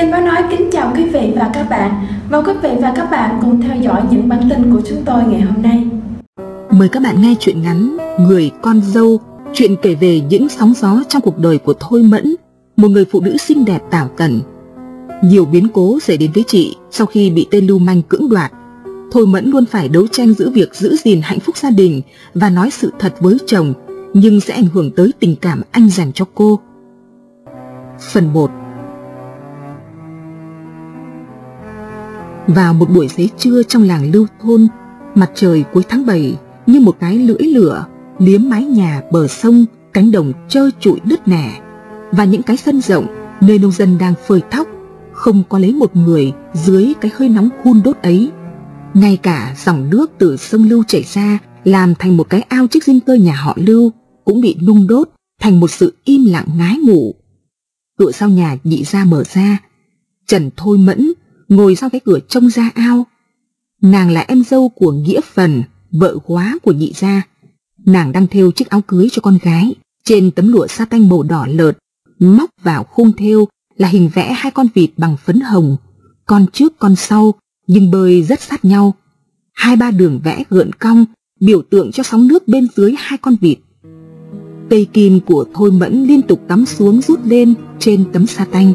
Kênh Báo Nói kính chào quý vị và các bạn. Mời quý vị và các bạn cùng theo dõi những bản tin của chúng tôi ngày hôm nay. Mời các bạn nghe truyện ngắn Người Con Dâu. Chuyện kể về những sóng gió trong cuộc đời của Thôi Mẫn, một người phụ nữ xinh đẹp tảo tần. Nhiều biến cố xảy đến với chị sau khi bị tên lưu manh cưỡng đoạt. Thôi Mẫn luôn phải đấu tranh giữa việc giữ gìn hạnh phúc gia đình và nói sự thật với chồng, nhưng sẽ ảnh hưởng tới tình cảm anh dành cho cô. Phần 1. Vào một buổi xế trưa trong làng Lưu Thôn, mặt trời cuối tháng 7 như một cái lưỡi lửa liếm mái nhà bờ sông, cánh đồng trơ trụi nứt nẻ và những cái sân rộng nơi nông dân đang phơi thóc. Không có lấy một người dưới cái hơi nóng hun đốt ấy. Ngay cả dòng nước từ sông Lưu chảy ra làm thành một cái ao trước dinh cơ nhà họ Lưu cũng bị nung đốt thành một sự im lặng ngái ngủ. Cửa sau nhà nhị gia mở ra. Trần Thôi Mẫn ngồi sau cái cửa trông ra ao. Nàng là em dâu của Nghĩa Phần, vợ quá của nhị gia. Nàng đang thêu chiếc áo cưới cho con gái. Trên tấm lụa sa tanh màu đỏ lợt, móc vào khung thêu là hình vẽ hai con vịt bằng phấn hồng, con trước con sau nhưng bơi rất sát nhau. Hai ba đường vẽ gợn cong biểu tượng cho sóng nước bên dưới hai con vịt. Cây kim của Thôi Mẫn liên tục cắm xuống rút lên trên tấm sa tanh.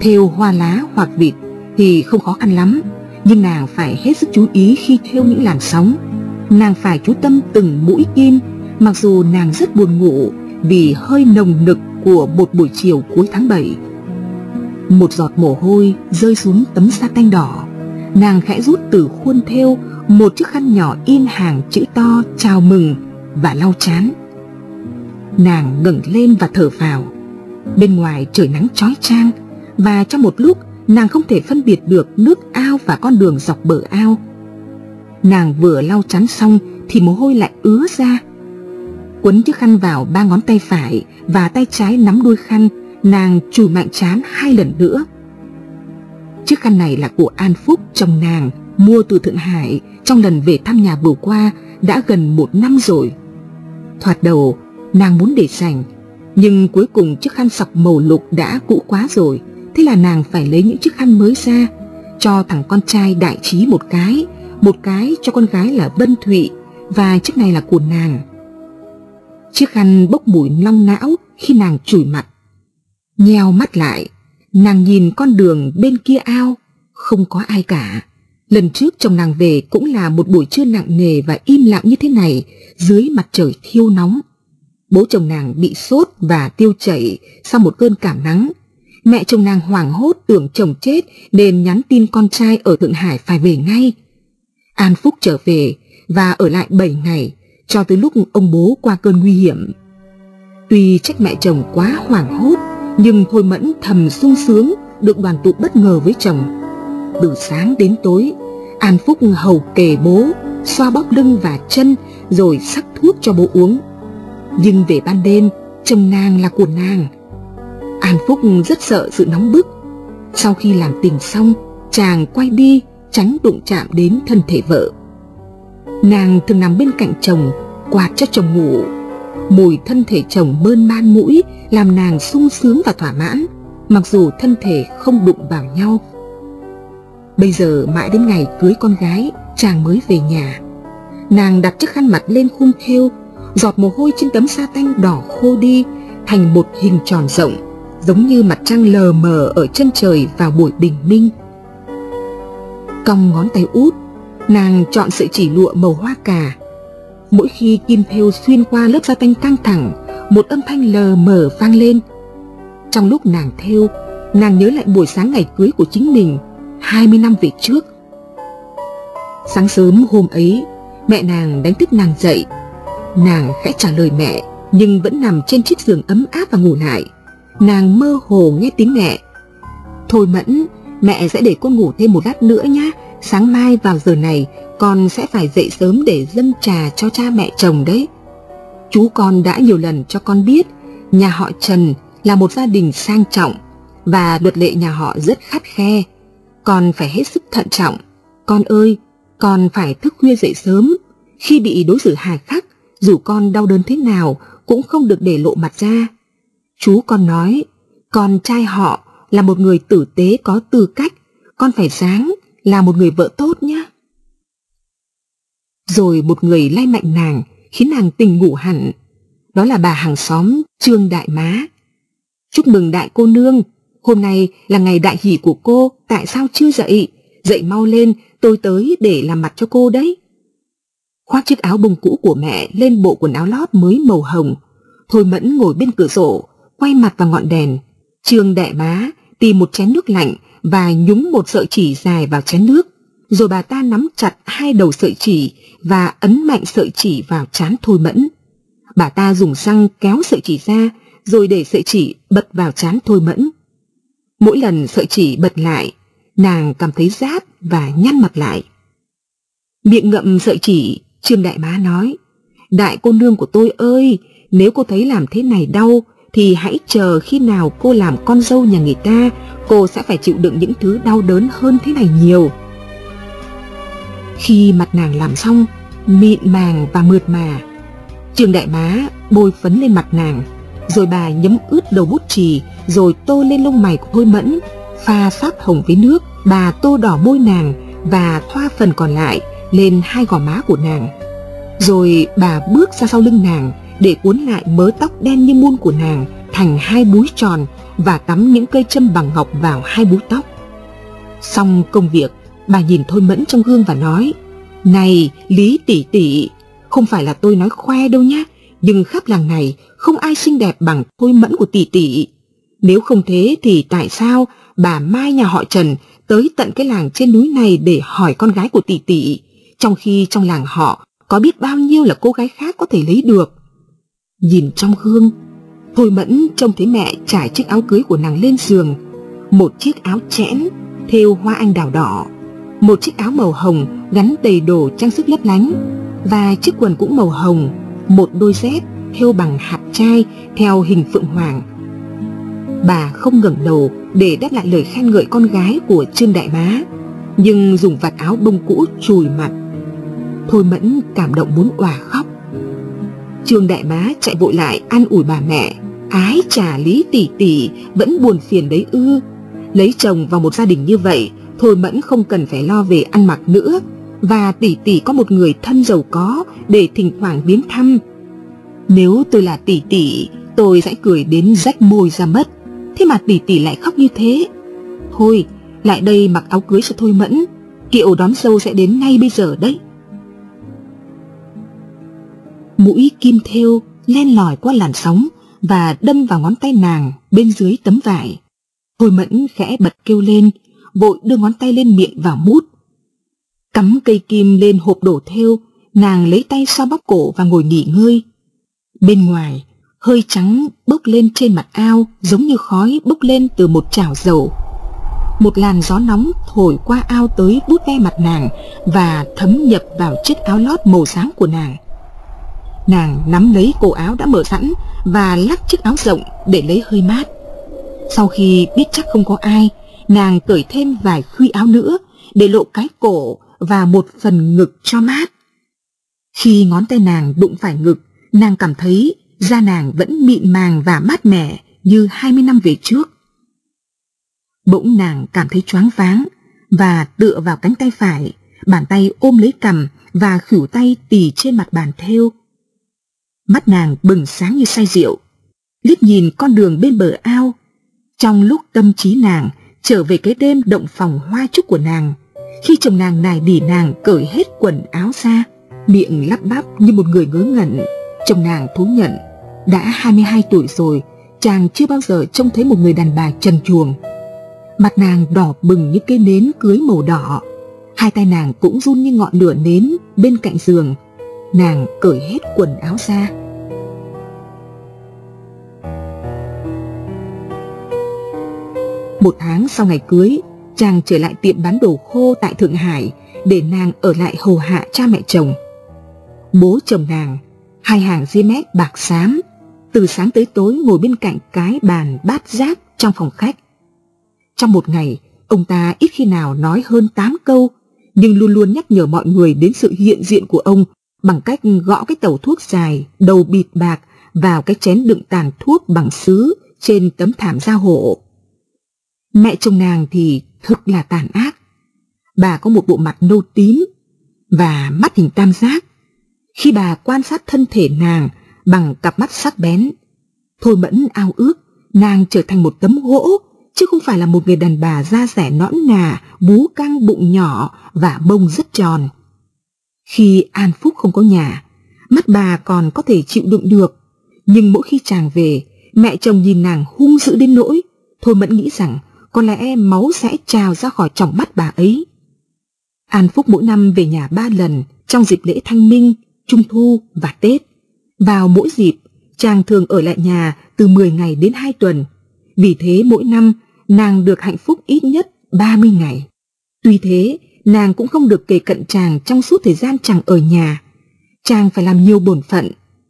Thêu hoa lá hoặc vịt thì không khó khăn lắm, nhưng nàng phải hết sức chú ý khi thêu những làn sóng. Nàng phải chú tâm từng mũi kim, mặc dù nàng rất buồn ngủ vì hơi nồng nực của một buổi chiều cuối tháng 7. Một giọt mồ hôi rơi xuống tấm sa tanh đỏ. Nàng khẽ rút từ khuôn thêu một chiếc khăn nhỏ in hàng chữ to chào mừng và lau trán. Nàng ngẩng lên và thở phào. Bên ngoài trời nắng chói chang, và trong một lúc nàng không thể phân biệt được nước ao và con đường dọc bờ ao. Nàng vừa lau trán xong thì mồ hôi lại ứa ra. Quấn chiếc khăn vào ba ngón tay phải và tay trái nắm đuôi khăn, nàng chùi mạnh trán hai lần nữa. Chiếc khăn này là của An Phúc, chồng nàng, mua từ Thượng Hải trong lần về thăm nhà vừa qua, đã gần một năm rồi. Thoạt đầu nàng muốn để dành, nhưng cuối cùng chiếc khăn sọc màu lục đã cũ quá rồi. Thế là nàng phải lấy những chiếc khăn mới ra, cho thằng con trai Đại Trí một cái cho con gái là Bân Thụy, và chiếc này là của nàng. Chiếc khăn bốc mùi long não khi nàng chùi mặt. Nheo mắt lại, nàng nhìn con đường bên kia ao, không có ai cả. Lần trước chồng nàng về cũng là một buổi trưa nặng nề và im lặng như thế này, dưới mặt trời thiêu nóng. Bố chồng nàng bị sốt và tiêu chảy sau một cơn cảm nắng. Mẹ chồng nàng hoảng hốt tưởng chồng chết nên nhắn tin con trai ở Thượng Hải phải về ngay. An Phúc trở về và ở lại 7 ngày, cho tới lúc ông bố qua cơn nguy hiểm. Tuy trách mẹ chồng quá hoảng hốt, nhưng Thôi Mẫn thầm sung sướng được đoàn tụ bất ngờ với chồng. Từ sáng đến tối, An Phúc hầu kề bố, xoa bóp lưng và chân, rồi sắc thuốc cho bố uống. Nhưng về ban đêm, chồng nàng là của nàng. An Phúc rất sợ sự nóng bức. Sau khi làm tình xong, chàng quay đi, tránh đụng chạm đến thân thể vợ. Nàng thường nằm bên cạnh chồng, quạt cho chồng ngủ. Mùi thân thể chồng mơn man mũi làm nàng sung sướng và thỏa mãn, mặc dù thân thể không đụng vào nhau. Bây giờ mãi đến ngày cưới con gái, chàng mới về nhà. Nàng đặt chiếc khăn mặt lên khung thêu, giọt mồ hôi trên tấm sa tanh đỏ khô đi thành một hình tròn rộng, giống như mặt trăng lờ mờ ở chân trời vào buổi bình minh. Cong ngón tay út, nàng chọn sợi chỉ lụa màu hoa cà. Mỗi khi kim thêu xuyên qua lớp sa tanh căng thẳng, một âm thanh lờ mờ vang lên. Trong lúc nàng thêu, nàng nhớ lại buổi sáng ngày cưới của chính mình 20 năm về trước. Sáng sớm hôm ấy, mẹ nàng đánh thức nàng dậy. Nàng khẽ trả lời mẹ, nhưng vẫn nằm trên chiếc giường ấm áp và ngủ lại. Nàng mơ hồ nghe tiếng mẹ: "Thôi Mẫn, mẹ sẽ để con ngủ thêm một lát nữa nhé. Sáng mai vào giờ này con sẽ phải dậy sớm để dâng trà cho cha mẹ chồng đấy. Chú con đã nhiều lần cho con biết nhà họ Trần là một gia đình sang trọng và luật lệ nhà họ rất khắt khe. Con phải hết sức thận trọng. Con ơi, con phải thức khuya dậy sớm. Khi bị đối xử hà khắc, dù con đau đớn thế nào cũng không được để lộ mặt ra. Chú con nói, con trai họ là một người tử tế có tư cách, con phải ráng là một người vợ tốt nhá. Rồi một người lay mạnh nàng, khiến nàng tỉnh ngủ hẳn. Đó là bà hàng xóm Trương Đại Má. Chúc mừng đại cô nương, hôm nay là ngày đại hỷ của cô, tại sao chưa dậy? Dậy mau lên, tôi tới để làm mặt cho cô đấy. Khoác chiếc áo bông cũ của mẹ lên bộ quần áo lót mới màu hồng, Thôi Mẫn ngồi bên cửa sổ, quay mặt vào ngọn đèn. Trương Đại Má tìm một chén nước lạnh và nhúng một sợi chỉ dài vào chén nước, rồi bà ta nắm chặt hai đầu sợi chỉ và ấn mạnh sợi chỉ vào trán Thôi Mẫn. Bà ta dùng răng kéo sợi chỉ ra, rồi để sợi chỉ bật vào trán Thôi Mẫn. Mỗi lần sợi chỉ bật lại, nàng cảm thấy rát và nhăn mặt lại. Miệng ngậm sợi chỉ, Trương Đại Má nói: "Đại cô nương của tôi ơi, nếu cô thấy làm thế này đau thì hãy chờ khi nào cô làm con dâu nhà người ta, cô sẽ phải chịu đựng những thứ đau đớn hơn thế này nhiều." Khi mặt nàng làm xong, mịn màng và mượt mà, Trương Đại Má bôi phấn lên mặt nàng, rồi bà nhấm ướt đầu bút chì, rồi tô lên lông mày của Thôi Mẫn, pha sáp hồng với nước, bà tô đỏ môi nàng và thoa phần còn lại lên hai gò má của nàng. Rồi bà bước ra sau lưng nàng để cuốn lại mớ tóc đen như mun của nàng thành hai búi tròn và cắm những cây châm bằng ngọc vào hai búi tóc. Xong công việc, bà nhìn Thôi Mẫn trong gương và nói: "Này Lý Tỷ Tỷ, không phải là tôi nói khoe đâu nhá, nhưng khắp làng này không ai xinh đẹp bằng Thôi Mẫn của Tỷ Tỷ. Nếu không thế thì tại sao bà Mai nhà họ Trần tới tận cái làng trên núi này để hỏi con gái của Tỷ Tỷ, trong khi trong làng họ có biết bao nhiêu là cô gái khác có thể lấy được?" Nhìn trong gương, Thôi Mẫn trông thấy mẹ trải chiếc áo cưới của nàng lên giường. Một chiếc áo chẽn thêu hoa anh đào đỏ, một chiếc áo màu hồng gắn đầy đồ trang sức lấp lánh, và chiếc quần cũng màu hồng, một đôi dép thêu bằng hạt trai theo hình phượng hoàng. Bà không ngẩng đầu để đáp lại lời khen ngợi con gái của Trương Đại Má, nhưng dùng vạt áo bông cũ chùi mặt. Thôi Mẫn cảm động muốn òa khóc. Trương Đại Má chạy vội lại an ủi bà mẹ: "Ái chà, Lý Tỷ Tỷ vẫn buồn phiền đấy ư? Lấy chồng vào một gia đình như vậy, Thôi Mẫn không cần phải lo về ăn mặc nữa, và Tỷ Tỷ có một người thân giàu có để thỉnh thoảng viếng thăm. Nếu tôi là Tỷ Tỷ, tôi sẽ cười đến rách môi ra mất. Thế mà Tỷ Tỷ lại khóc như thế. Thôi, lại đây mặc áo cưới cho Thôi Mẫn, kiệu đón dâu sẽ đến ngay bây giờ đấy." Mũi kim thêu len lỏi qua làn sóng và đâm vào ngón tay nàng bên dưới tấm vải. Thôi Mẫn khẽ bật kêu lên, vội đưa ngón tay lên miệng và mút. Cắm cây kim lên hộp đổ thêu, nàng lấy tay xoa bóp cổ và ngồi nghỉ ngơi. Bên ngoài, hơi trắng bốc lên trên mặt ao giống như khói bốc lên từ một chảo dầu. Một làn gió nóng thổi qua ao tới bút ve mặt nàng và thấm nhập vào chiếc áo lót màu sáng của nàng. Nàng nắm lấy cổ áo đã mở sẵn và lắc chiếc áo rộng để lấy hơi mát. Sau khi biết chắc không có ai, nàng cởi thêm vài khuy áo nữa để lộ cái cổ và một phần ngực cho mát. Khi ngón tay nàng đụng phải ngực, nàng cảm thấy da nàng vẫn mịn màng và mát mẻ như 20 năm về trước. Bỗng nàng cảm thấy choáng váng và tựa vào cánh tay phải, bàn tay ôm lấy cằm và khuỷu tay tì trên mặt bàn thêu. Mắt nàng bừng sáng như say rượu, liếc nhìn con đường bên bờ ao. Trong lúc tâm trí nàng trở về cái đêm động phòng hoa trúc của nàng, khi chồng nàng nài nỉ nàng cởi hết quần áo ra, miệng lắp bắp như một người ngớ ngẩn, chồng nàng thú nhận đã 22 tuổi rồi, chàng chưa bao giờ trông thấy một người đàn bà trần truồng. Mặt nàng đỏ bừng như cây nến cưới màu đỏ, hai tay nàng cũng run như ngọn lửa nến bên cạnh giường. Nàng cởi hết quần áo ra. Một tháng sau ngày cưới, chàng trở lại tiệm bán đồ khô tại Thượng Hải để nàng ở lại hầu hạ cha mẹ chồng. Bố chồng nàng, hai hàng ria mép bạc xám, từ sáng tới tối ngồi bên cạnh cái bàn bát giác trong phòng khách. Trong một ngày, ông ta ít khi nào nói hơn 8 câu, nhưng luôn luôn nhắc nhở mọi người đến sự hiện diện của ông bằng cách gõ cái tẩu thuốc dài đầu bịt bạc vào cái chén đựng tàn thuốc bằng sứ trên tấm thảm da hổ. Mẹ chồng nàng thì thực là tàn ác. Bà có một bộ mặt nâu tím và mắt hình tam giác. Khi bà quan sát thân thể nàng bằng cặp mắt sắc bén, Thôi Mẫn ao ước nàng trở thành một tấm gỗ, chứ không phải là một người đàn bà da dẻ nõn nà, bú căng, bụng nhỏ và mông rất tròn. Khi An Phúc không có nhà, mắt bà còn có thể chịu đựng được, nhưng mỗi khi chàng về, mẹ chồng nhìn nàng hung dữ đến nỗi Thôi Mẫn nghĩ rằng có lẽ máu sẽ trào ra khỏi tròng mắt bà ấy. An Phúc mỗi năm về nhà 3 lần trong dịp lễ Thanh Minh, Trung Thu và Tết. Vào mỗi dịp, chàng thường ở lại nhà từ 10 ngày đến 2 tuần. Vì thế mỗi năm, nàng được hạnh phúc ít nhất 30 ngày. Tuy thế, nàng cũng không được kề cận chàng trong suốt thời gian chàng ở nhà. Chàng phải làm nhiều bổn phận,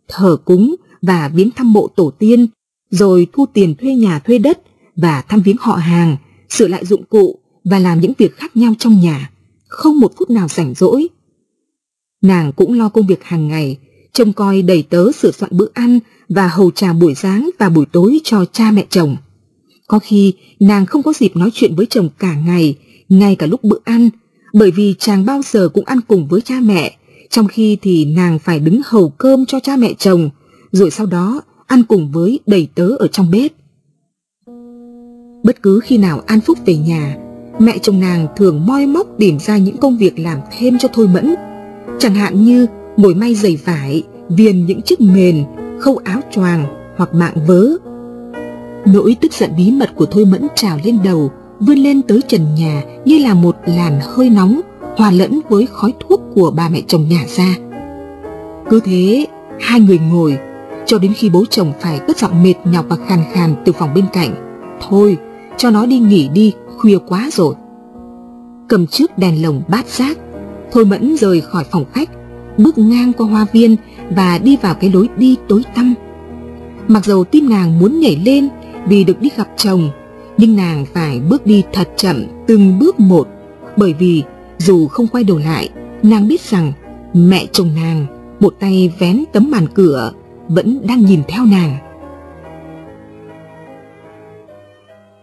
thờ cúng và viếng thăm mộ tổ tiên, rồi thu tiền thuê nhà thuê đất và thăm viếng họ hàng, sửa lại dụng cụ và làm những việc khác nhau trong nhà, không một phút nào rảnh rỗi. Nàng cũng lo công việc hàng ngày, trông coi đầy tớ, sửa soạn bữa ăn và hầu trà buổi sáng và buổi tối cho cha mẹ chồng. Có khi nàng không có dịp nói chuyện với chồng cả ngày, ngay cả lúc bữa ăn, bởi vì chàng bao giờ cũng ăn cùng với cha mẹ, trong khi thì nàng phải đứng hầu cơm cho cha mẹ chồng, rồi sau đó ăn cùng với đầy tớ ở trong bếp. Bất cứ khi nào An Phúc về nhà, mẹ chồng nàng thường moi móc tìm ra những công việc làm thêm cho Thôi Mẫn, chẳng hạn như ngồi may giày vải, viền những chiếc mền, khâu áo choàng hoặc mạng vớ. Nỗi tức giận bí mật của Thôi Mẫn trào lên đầu, vươn lên tới trần nhà như là một làn hơi nóng hòa lẫn với khói thuốc của bà mẹ chồng nhả ra. Cứ thế, hai người ngồi cho đến khi bố chồng phải cất giọng mệt nhọc và khàn khàn từ phòng bên cạnh: "Thôi, cho nó đi nghỉ đi, khuya quá rồi." Cầm chiếc đèn lồng bát giác, Thôi Mẫn rời khỏi phòng khách, bước ngang qua hoa viên và đi vào cái lối đi tối tăm. Mặc dầu tim nàng muốn nhảy lên vì được đi gặp chồng, nhưng nàng phải bước đi thật chậm, từng bước một, bởi vì dù không quay đầu lại, nàng biết rằng mẹ chồng nàng, một tay vén tấm màn cửa, vẫn đang nhìn theo nàng.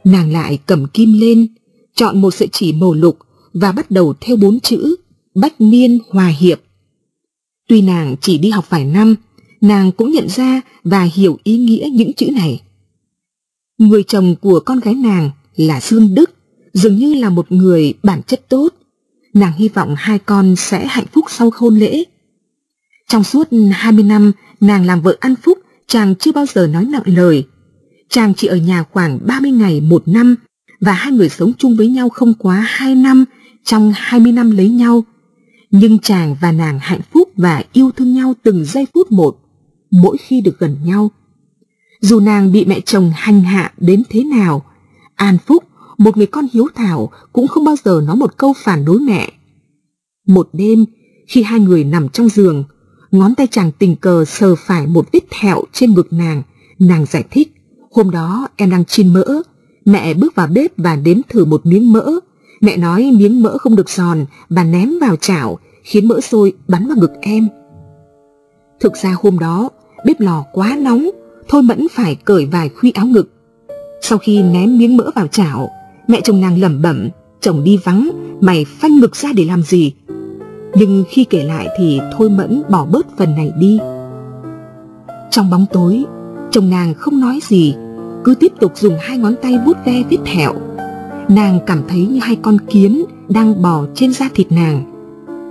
Nàng lại cầm kim lên, chọn một sợi chỉ màu lục và bắt đầu thêu 4 chữ: "Bách niên hòa hiệp". Tuy nàng chỉ đi học vài năm, nàng cũng nhận ra và hiểu ý nghĩa những chữ này. Người chồng của con gái nàng là Dương Đức, dường như là một người bản chất tốt. Nàng hy vọng hai con sẽ hạnh phúc sau hôn lễ. Trong suốt 20 năm, nàng làm vợ An Phúc, chàng chưa bao giờ nói nặng lời. Chàng chỉ ở nhà khoảng 30 ngày một năm, và hai người sống chung với nhau không quá 2 năm trong 20 năm lấy nhau. Nhưng chàng và nàng hạnh phúc và yêu thương nhau từng giây phút một, mỗi khi được gần nhau. Dù nàng bị mẹ chồng hành hạ đến thế nào, An Phúc, một người con hiếu thảo, cũng không bao giờ nói một câu phản đối mẹ. Một đêm, khi hai người nằm trong giường, ngón tay chàng tình cờ sờ phải một vết thẹo trên ngực nàng. Nàng giải thích: "Hôm đó em đang chiên mỡ, mẹ bước vào bếp và nếm thử một miếng mỡ. Mẹ nói miếng mỡ không được giòn và ném vào chảo, khiến mỡ sôi bắn vào ngực em." Thực ra hôm đó, bếp lò quá nóng, Thôi Mẫn phải cởi vài khuy áo ngực. Sau khi ném miếng mỡ vào chảo, mẹ chồng nàng lẩm bẩm: "Chồng đi vắng, mày phanh ngực ra để làm gì?" Nhưng khi kể lại thì Thôi Mẫn bỏ bớt phần này đi. Trong bóng tối, chồng nàng không nói gì, cứ tiếp tục dùng 2 ngón tay vuốt ve vết thẹo. Nàng cảm thấy như 2 con kiến đang bò trên da thịt nàng.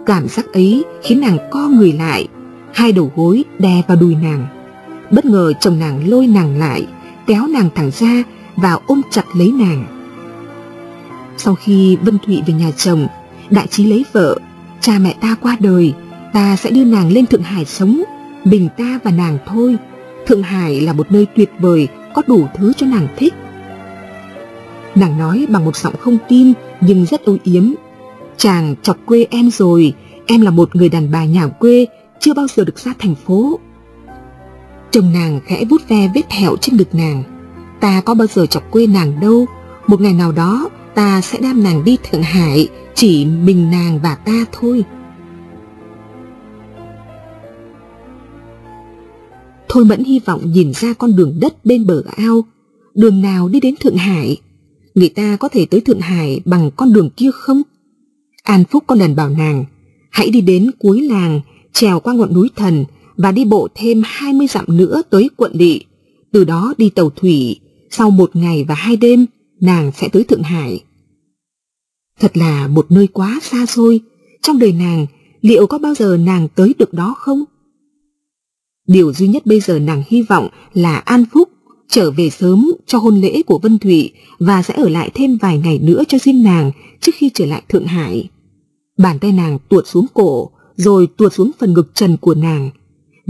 Cảm giác ấy khiến nàng co người lại, 2 đầu gối đè vào đùi nàng. Bất ngờ chồng nàng lôi nàng lại, kéo nàng thẳng ra và ôm chặt lấy nàng. Sau khi Vân Thụy về nhà chồng, Đại Trí lấy vợ. "Cha mẹ ta qua đời, ta sẽ đưa nàng lên Thượng Hải sống, mình ta và nàng thôi. Thượng Hải là một nơi tuyệt vời, có đủ thứ cho nàng thích." Nàng nói bằng một giọng không tin nhưng rất âu yếm: "Chàng chọc quê em rồi, em là một người đàn bà nhà quê, chưa bao giờ được ra thành phố." Chồng nàng khẽ vuốt ve vết thẹo trên ngực nàng: "Ta có bao giờ chọc quê nàng đâu, một ngày nào đó ta sẽ đem nàng đi Thượng Hải, chỉ mình nàng và ta thôi." Thôi Mẫn hy vọng nhìn ra con đường đất bên bờ ao. Đường nào đi đến Thượng Hải? người ta có thể tới Thượng Hải bằng con đường kia không? An Phúc có lần bảo nàng, hãy đi đến cuối làng, trèo qua ngọn núi Thần và đi bộ thêm 20 dặm nữa tới quận Lỵ, từ đó đi tàu thủy, sau 1 ngày và 2 đêm, nàng sẽ tới Thượng Hải. Thật là một nơi quá xa xôi, trong đời nàng, liệu có bao giờ nàng tới được đó không? Điều duy nhất bây giờ nàng hy vọng là An Phúc trở về sớm cho hôn lễ của Vân Thụy và sẽ ở lại thêm vài ngày nữa cho riêng nàng trước khi trở lại Thượng Hải. Bàn tay nàng tuột xuống cổ, rồi tuột xuống phần ngực trần của nàng.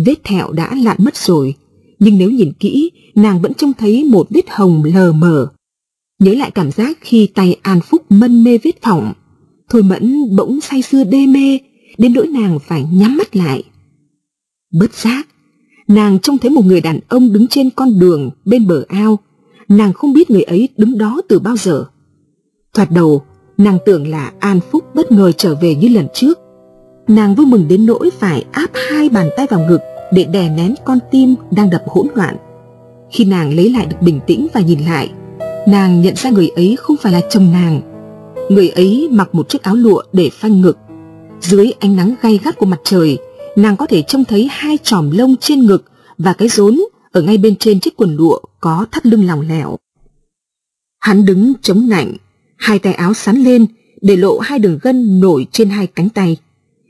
Vết thẹo đã lạn mất rồi, nhưng nếu nhìn kỹ, nàng vẫn trông thấy một vết hồng lờ mờ. Nhớ lại cảm giác khi tay An Phúc mân mê vết phỏng, Thôi Mẫn bỗng say sưa đê mê, đến nỗi nàng phải nhắm mắt lại. Bất giác, nàng trông thấy một người đàn ông đứng trên con đường bên bờ ao. Nàng không biết người ấy đứng đó từ bao giờ. Thoạt đầu, nàng tưởng là An Phúc bất ngờ trở về như lần trước. Nàng vui mừng đến nỗi phải áp 2 bàn tay vào ngực để đè nén con tim đang đập hỗn loạn. Khi nàng lấy lại được bình tĩnh và nhìn lại, nàng nhận ra người ấy không phải là chồng nàng. Người ấy mặc một chiếc áo lụa để phanh ngực. Dưới ánh nắng gay gắt của mặt trời, nàng có thể trông thấy 2 chòm lông trên ngực và cái rốn ở ngay bên trên chiếc quần lụa có thắt lưng lỏng lẻo. Hắn đứng chống nạnh, 2 tay áo xắn lên để lộ 2 đường gân nổi trên 2 cánh tay.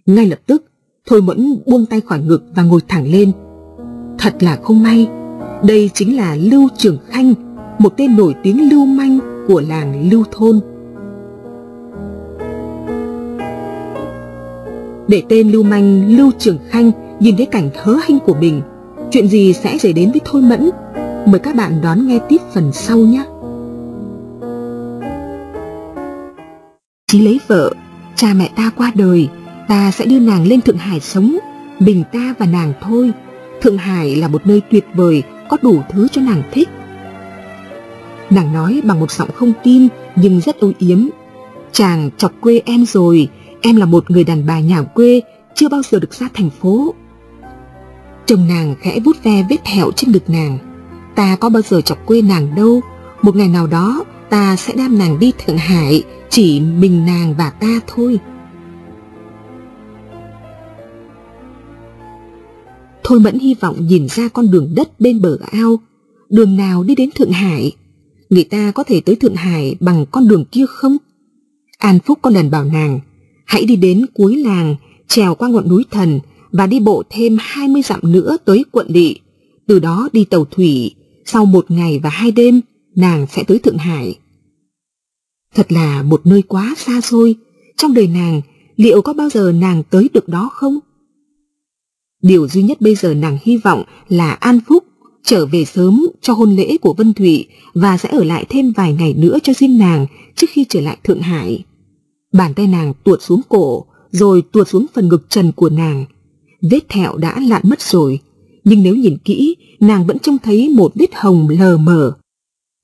Ngay lập tức, Thôi Mẫn buông tay khỏi ngực và ngồi thẳng lên. Thật là không may, đây chính là Lưu Trường Khanh, một tên nổi tiếng lưu manh của làng Lưu Thôn. Để tên lưu manh Lưu Trường Khanh nhìn thấy cảnh hớ hênh của mình, chuyện gì sẽ xảy đến với Thôi Mẫn? Mời các bạn đón nghe tiếp phần sau nhé. Chí lấy vợ, cha mẹ ta qua đời, ta sẽ đưa nàng lên Thượng Hải sống, mình ta và nàng thôi. Thượng Hải là một nơi tuyệt vời, có đủ thứ cho nàng thích. Nàng nói bằng một giọng không tin nhưng rất âu yếm. Chàng chọc quê em rồi, em là một người đàn bà nhà quê, chưa bao giờ được ra thành phố. Chồng nàng khẽ vuốt ve vết thẹo trên ngực nàng. Ta có bao giờ chọc quê nàng đâu, một ngày nào đó ta sẽ đem nàng đi Thượng Hải, chỉ mình nàng và ta thôi. Thôi Mẫn hy vọng nhìn ra con đường đất bên bờ ao. Đường nào đi đến Thượng Hải? Người ta có thể tới Thượng Hải bằng con đường kia không? An Phúc có lần bảo nàng, hãy đi đến cuối làng, trèo qua ngọn núi Thần và đi bộ thêm 20 dặm nữa tới quận Lỵ, từ đó đi tàu thủy, sau 1 ngày và 2 đêm, nàng sẽ tới Thượng Hải. Thật là một nơi quá xa xôi, trong đời nàng, liệu có bao giờ nàng tới được đó không? Điều duy nhất bây giờ nàng hy vọng là An Phúc trở về sớm cho hôn lễ của Vân Thụy và sẽ ở lại thêm vài ngày nữa cho riêng nàng trước khi trở lại Thượng Hải. Bàn tay nàng tuột xuống cổ, rồi tuột xuống phần ngực trần của nàng. Vết thẹo đã lạn mất rồi, nhưng nếu nhìn kỹ, nàng vẫn trông thấy một vết hồng lờ mờ.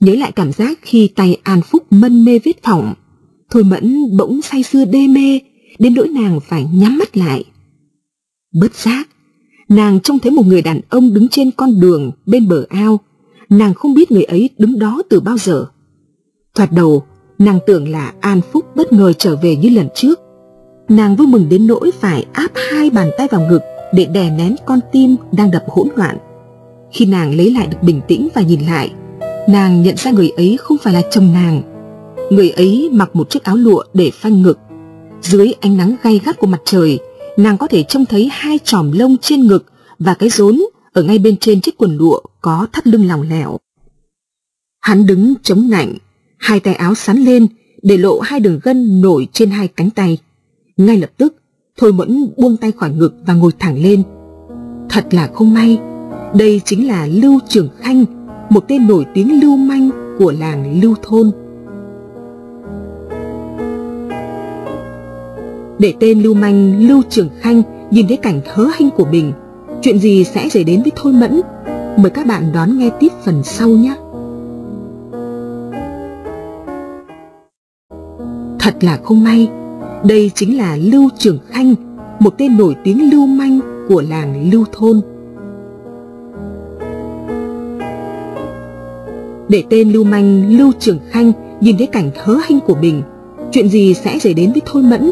Nhớ lại cảm giác khi tay An Phúc mân mê vết phỏng, Thôi Mẫn bỗng say sưa đê mê, đến nỗi nàng phải nhắm mắt lại. Bất giác, nàng trông thấy một người đàn ông đứng trên con đường bên bờ ao. Nàng không biết người ấy đứng đó từ bao giờ. Thoạt đầu, nàng tưởng là An Phúc bất ngờ trở về như lần trước. Nàng vui mừng đến nỗi phải áp 2 bàn tay vào ngực để đè nén con tim đang đập hỗn loạn. Khi nàng lấy lại được bình tĩnh và nhìn lại, nàng nhận ra người ấy không phải là chồng nàng. Người ấy mặc một chiếc áo lụa để phanh ngực. Dưới ánh nắng gay gắt của mặt trời, nàng có thể trông thấy 2 chòm lông trên ngực và cái rốn ở ngay bên trên chiếc quần lụa có thắt lưng lỏng lẻo. Hắn đứng chống nạnh, 2 tay áo xắn lên để lộ 2 đường gân nổi trên 2 cánh tay. Ngay lập tức, Thôi Mẫn buông tay khỏi ngực và ngồi thẳng lên. Thật là không may, đây chính là Lưu Trường Khanh, một tên nổi tiếng lưu manh của làng Lưu Thôn. Để tên lưu manh Lưu Trường Khanh nhìn thấy cảnh hớ hênh của mình, chuyện gì sẽ xảy đến với Thôi Mẫn? Mời các bạn đón nghe tiếp phần sau nhé. Thật là không may, đây chính là Lưu Trường Khanh, một tên nổi tiếng lưu manh của làng Lưu Thôn. Để tên lưu manh Lưu Trường Khanh nhìn thấy cảnh hớ hênh của mình, chuyện gì sẽ xảy đến với Thôi Mẫn?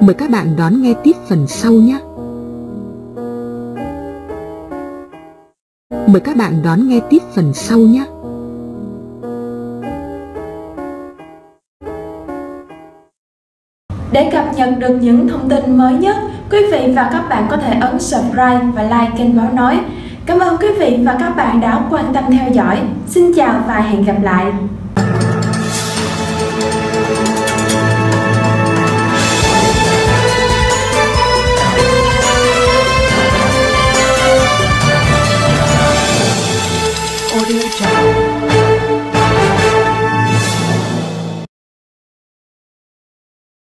Mời các bạn đón nghe tiếp phần sau nhé. Để cập nhật được những thông tin mới nhất, quý vị và các bạn có thể ấn subscribe và like kênh Báo Nói. Cảm ơn quý vị và các bạn đã quan tâm theo dõi. Xin chào và hẹn gặp lại.